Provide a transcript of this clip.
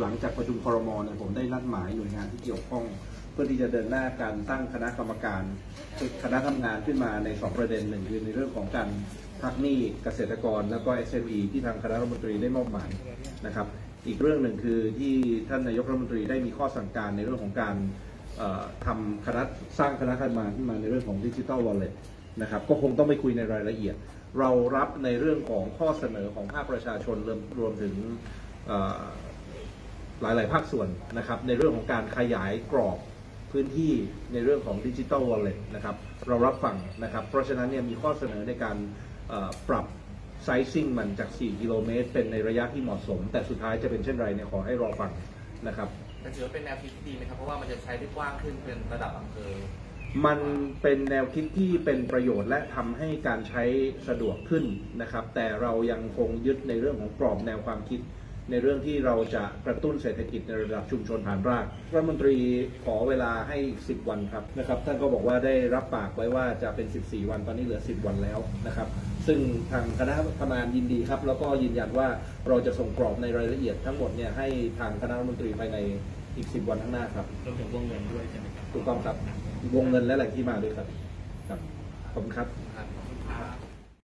หลังจากประชุมครม.เนี่ยผมได้นัดหมายหน่วยงานที่เกี่ยวข้องเพื่อที่จะเดินหน้าการตั้งคณะกรรมการคณะทำงานขึ้นมาใน2ประเด็นหนึ่งคือในเรื่องของการพักหนี้เกษตรกรแล้วก็ SME ที่ทางคณะรัฐมนตรีได้มอบหมายนะครับอีกเรื่องหนึ่งคือที่ท่านนายกรัฐมนตรีได้มีข้อสั่งการในเรื่องของการทำคณะสร้างคณะทำงานขึ้นมาในเรื่องของ Digital Wallet นะครับก็คงต้องไปคุยในรายละเอียดเรารับในเรื่องของข้อเสนอของภาคประชาชนรวมถึงหลายๆภาคส่วนนะครับในเรื่องของการขยายกรอบพื้นที่ในเรื่องของ Digital Wallet นะครับเรารับฟังนะครับเพราะฉะนั้นเนี่ยมีข้อเสนอในการปรับไซซิ่งมันจาก4กิโลเมตรเป็นในระยะที่เหมาะสมแต่สุดท้ายจะเป็นเช่นไรเนี่ยขอให้รอฟังนะครับแต่ถือว่าเป็นแนวคิดที่ดีไหมครับเพราะว่ามันจะใช้ได้กว้างขึ้นเป็นระดับอำเภอมันเป็นแนวคิดที่เป็นประโยชน์และทำให้การใช้สะดวกขึ้นนะครับแต่เรายังคงยึดในเรื่องของกรอบแนวความคิดในเรื่องที่เราจะกระตุ้นเศรษฐกิจในระดับชุมชนฐานรากรัฐมนตรีขอเวลาให้10วันครับนะครับท่านก็บอกว่าได้รับปากไว้ว่าจะเป็น14วันตอนนี้เหลือ10วันแล้วนะครับซึ่งทางคณะทำงานยินดีครับแล้วก็ยืนยันว่าเราจะส่งกรอบในรายละเอียดทั้งหมดเนี่ยให้ทางคณะรัฐมนตรีภายในอีก10วันข้างหน้าครับรวมถึงวงเงินด้วยใช่ไหมครับถูกต้องครับวงเงินและแหล่งที่มาด้วยครับขอบคุณครับ